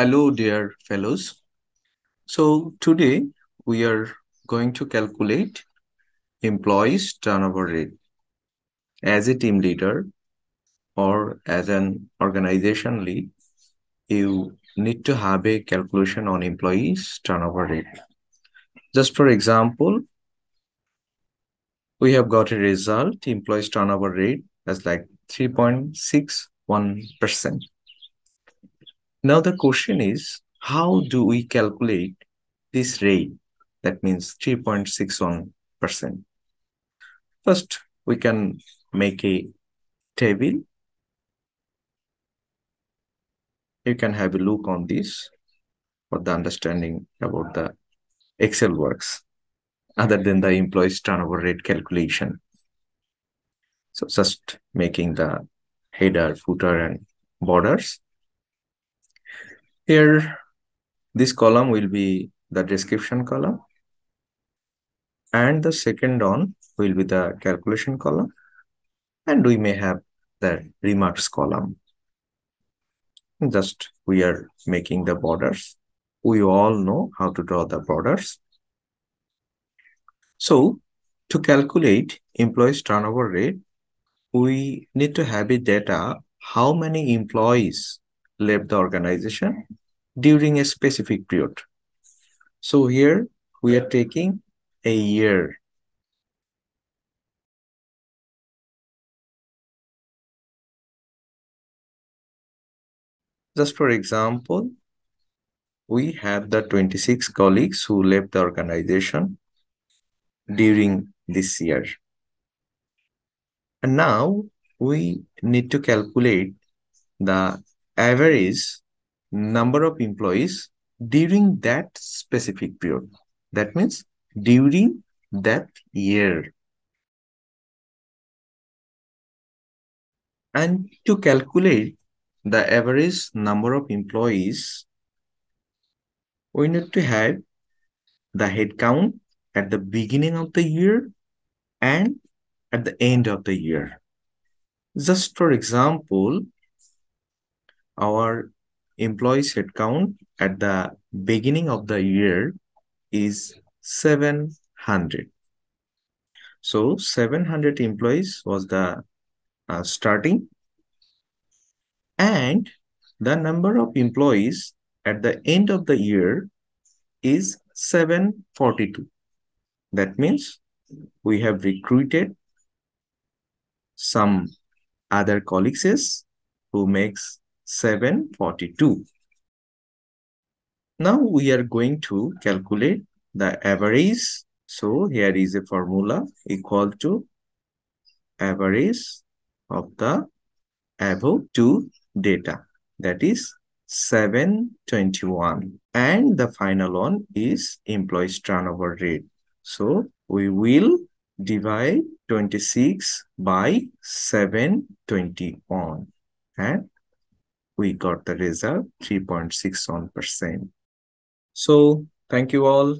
Hello, dear fellows. So today we are going to calculate employees' turnover rate. As a team leader or as an organization lead, you need to have a calculation on employees' turnover rate. Just for example, we have got a result, employees' turnover rate as like 3.61%. Now the question is, how do we calculate this rate? That means 3.61%. First, we can make a table. You can have a look on this for the understanding about the Excel works, other than the employees' turnover rate calculation. So just making the header, footer, and borders. Here, this column will be the description column, and the second one will be the calculation column, and we may have the remarks column. Just we are making the borders. We all know how to draw the borders. So to calculate employees' turnover rate, we need to have a data how many employees left the organization during a specific period. So here we are taking a year. Just for example, we have the 26 colleagues who left the organization during this year. And now we need to calculate the average number of employees during that specific period. That means during that year. And to calculate the average number of employees, we need to have the headcount at the beginning of the year and at the end of the year. Just for example, our employees headcount at the beginning of the year is 700. So 700 employees was the starting, and the number of employees at the end of the year is 742. That means we have recruited some other colleagues who makes 742. Now we are going to calculate the average. So here is a formula equal to average of the above two data, that is 721, and the final one is employees turnover rate. So we will divide 26 by 721, and we got the result 3.61%. So thank you all.